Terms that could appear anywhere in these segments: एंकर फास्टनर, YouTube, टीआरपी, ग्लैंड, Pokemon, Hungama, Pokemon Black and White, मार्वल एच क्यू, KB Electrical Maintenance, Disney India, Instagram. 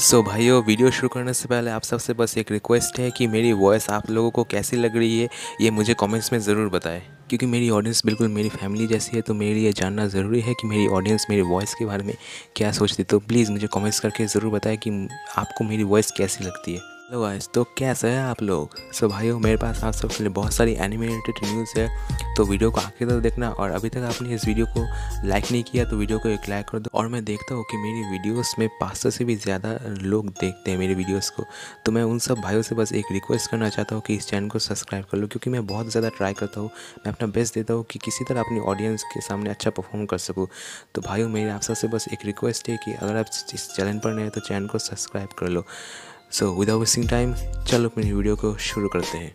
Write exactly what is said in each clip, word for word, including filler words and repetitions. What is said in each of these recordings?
सो so भाइयों, video शुरू करने से पहले आप सबसे बस एक रिक्वेस्ट है कि मेरी वॉइस आप लोगों को कैसी लग रही है ये मुझे कमेंट्स में ज़रूर बताएं, क्योंकि मेरी ऑडियंस बिल्कुल मेरी फैमिली जैसी है। तो मेरे लिए जानना ज़रूरी है कि मेरी ऑडियंस मेरी वॉइस के बारे में क्या सोचती है। तो प्लीज़ मुझे कमेंट्स करके ज़रूर बताएं कि आपको मेरी वॉइस कैसी लगती है। हेलो गाइस, तो कैसे हैं आप लोग। सो भाइयों, मेरे पास आप सबके लिए बहुत सारी एनिमेटेड न्यूज़ है, तो वीडियो को आखिर तक देखना। और अभी तक आपने इस वीडियो को लाइक नहीं किया तो वीडियो को एक लाइक कर दो। और मैं देखता हूँ कि मेरी वीडियोस में पाँच सौ से भी ज़्यादा लोग देखते हैं मेरी वीडियोस को, तो मैं उन सब भाइयों से बस एक रिक्वेस्ट करना चाहता हूँ कि इस चैनल को सब्सक्राइब कर लो, क्योंकि मैं बहुत ज़्यादा ट्राई करता हूँ, मैं अपना बेस्ट देता हूँ कि किसी तरह अपनी ऑडियंस के सामने अच्छा परफॉर्म कर सकूँ। तो भाइयों, मेरी आप सबसे बस एक रिक्वेस्ट है कि अगर आप इस चैनल पर नए हैं तो चैनल को सब्सक्राइब कर लो। सो विदाउट वेस्टिंग टाइम, चलो अपनी वीडियो को शुरू करते हैं।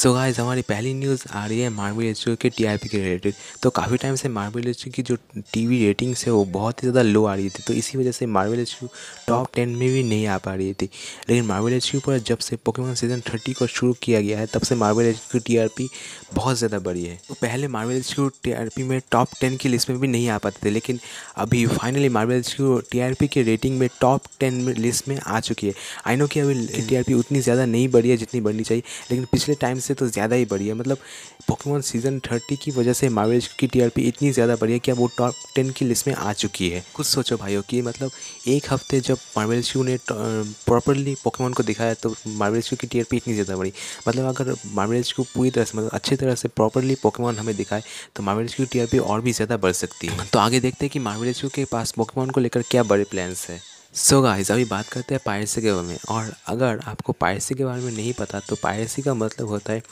सो so गाइस, हमारी पहली न्यूज़ आ रही है मार्वल एच क्यू के टीआरपी के रिलेटेड। तो काफ़ी टाइम से मार्वल एच क्यू की जो टीवी रेटिंग्स है वो बहुत ही ज़्यादा लो आ रही थी, तो इसी वजह से मार्वल एच क्यू टॉप टेन में भी नहीं आ पा रही थी। लेकिन मार्वल एच क्यू पर जब से पोकेमॉन सीजन थर्टी को शुरू किया गया है तब से मार्वल एच क्यू की टीआरपी बहुत ज़्यादा बढ़ी है। तो पहले मार्वल एच क्यू टीआरपी में टॉप टेन की लिस्ट में भी नहीं आ पाते थे, लेकिन अभी finally मार्वल एच क्यू टीआरपी के रेटिंग में टॉप टेन लिस्ट में आ चुकी है। आई नो कि अभी टीआरपी उतनी ज़्यादा नहीं बढ़ी है जितनी बढ़नी चाहिए, लेकिन पिछले टाइम से तो ज़्यादा ही बढ़ी है। मतलब पोकेमॉन सीजन थर्टी की वजह से मार्वल एच क्यू की टीआरपी इतनी ज़्यादा बढ़ी है कि अब वो टॉप टेन की लिस्ट में आ चुकी है। कुछ सोचो भाइयों कि मतलब एक हफ्ते जब मार्वल एच क्यू ने प्रॉपरली पोकेमॉन को दिखाया तो मार्वल एच क्यू की टीआरपी इतनी ज़्यादा बढ़ी। मतलब अगर मार्वल एच क्यू पूरी तरह से मतलब अच्छी तरह से प्रॉपरली पोकेमॉन हमें दिखाए तो मार्वल एच क्यू की टीआरपी और भी ज़्यादा बढ़ सकती है। तो आगे देखते हैं कि मार्वल एच क्यू के पास पोकेमॉन को लेकर क्या बड़े प्लान्स हैं। सो so गाइस, अभी बात करते हैं पायरेसी के बारे में। और अगर आपको पायरेसी के बारे में नहीं पता तो पायरेसी का मतलब होता है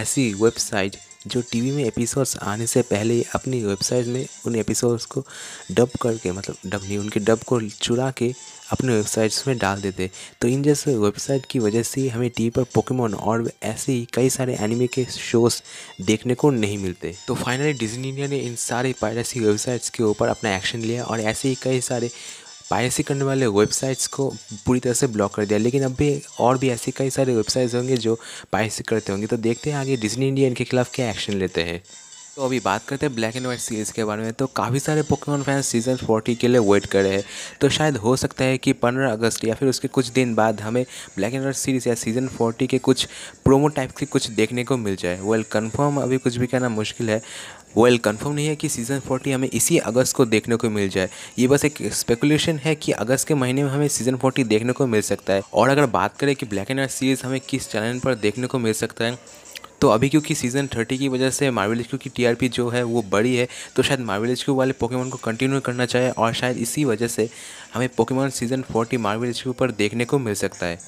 ऐसी वेबसाइट जो टीवी में एपिसोड्स आने से पहले ही अपनी वेबसाइट में उन एपिसोड्स को डब करके मतलब डब नहीं उनके डब को चुरा के अपने वेबसाइट्स में डाल देते। तो इन जैसे वेबसाइट की वजह से हमें टीवी पर पोकेमॉन और ऐसे ही कई सारे एनिमे के शोज़ देखने को नहीं मिलते। तो फाइनली डिज्नी इंडिया ने इन सारे पायरेसी वेबसाइट्स के ऊपर अपना एक्शन लिया और ऐसे ही कई सारे पायरेसी करने वाले वेबसाइट्स को पूरी तरह से ब्लॉक कर दिया। लेकिन अब भी और भी ऐसी कई सारे वेबसाइट्स होंगे जो पायरेसी करते होंगे, तो देखते हैं आगे डिज्नी इंडिया इनके खिलाफ क्या एक्शन लेते हैं। तो अभी बात करते हैं ब्लैक एंड वाइट सीरीज़ के बारे में। तो काफ़ी सारे पोकेमॉन फैंस सीज़न फोर्टी के लिए वेट कर रहे हैं, तो शायद हो सकता है कि पंद्रह अगस्त या फिर उसके कुछ दिन बाद हमें ब्लैक एंड वाइट सीरीज़ या सीज़न फोर्टी के कुछ प्रोमो टाइप के कुछ देखने को मिल जाए। वेल कन्फर्म अभी कुछ भी कहना मुश्किल है। वेल कन्फर्म नहीं है कि सीज़न फोर्टी हमें इसी अगस्त को देखने को मिल जाए, ये बस एक स्पेकुलेशन है कि अगस्त के महीने में हमें सीज़न फोर्टी देखने को मिल सकता है। और अगर बात करें कि ब्लैक एंड वाइट सीरीज़ हमें किस चैनल पर देखने को मिल सकता है, तो अभी क्योंकि सीज़न थर्टी की वजह से मार्वल एच क्यू की टीआरपी जो है वो बड़ी है, तो शायद मार्वल एच क्यू वाले पोकेमॉन को कंटिन्यू करना चाहिए और शायद इसी वजह से हमें Pokemon season forty मार्वल एच क्यू पर देखने को मिल सकता है।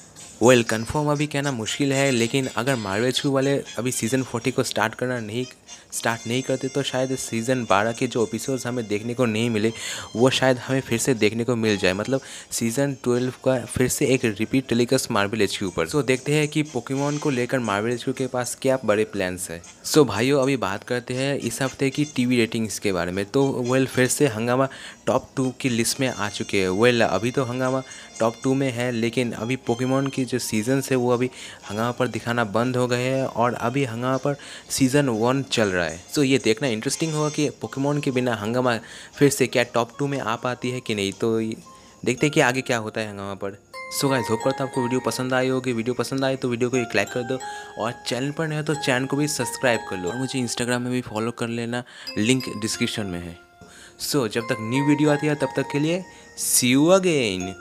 वेल well, कंफर्म अभी कहना मुश्किल है, लेकिन अगर मार्वल एच क्यू वाले अभी सीज़न फोर्टी को स्टार्ट करना नहीं स्टार्ट नहीं करते तो शायद सीज़न ट्वेल्व के जो एपिसोड्स हमें देखने को नहीं मिले वो शायद हमें फिर से देखने को मिल जाए। मतलब सीज़न ट्वेल्व का फिर से एक repeat telecast मार्वल एच क्यू पर। सो so, देखते हैं कि पोकेमॉन को लेकर मार्वल एच क्यू के पास क्या बड़े प्लान्स हैं। सो so, भाइयों, अभी बात करते हैं इस हफ्ते की टीवी रेटिंग्स के बारे में। तो वेल फिर से हंगामा टॉप टू की लिस्ट में आ चुके हैं। वेल अभी तो हंगामा टॉप टू में है, लेकिन अभी पोकेमॉन की जो सीजन्स है वो अभी हंगामा पर दिखाना बंद हो गए हैं और अभी हंगामा पर सीज़न वन चल रहा है। सो so, ये देखना इंटरेस्टिंग होगा कि पोकेमॉन के बिना हंगामा फिर से क्या टॉप टू में आ पाती है कि नहीं। तो देखते हैं कि आगे क्या होता है हंगामा पर। सो गाइस, होप करता हूं आपको वीडियो पसंद आई होगी। वीडियो पसंद आए तो वीडियो को एक लाइक कर दो और चैनल पर नहीं हो तो चैनल को भी सब्सक्राइब कर लो और मुझे इंस्टाग्राम में भी फॉलो कर लेना, लिंक डिस्क्रिप्शन में है। सो so, जब तक न्यू वीडियो आती है तब तक के लिए सी यू अगेन।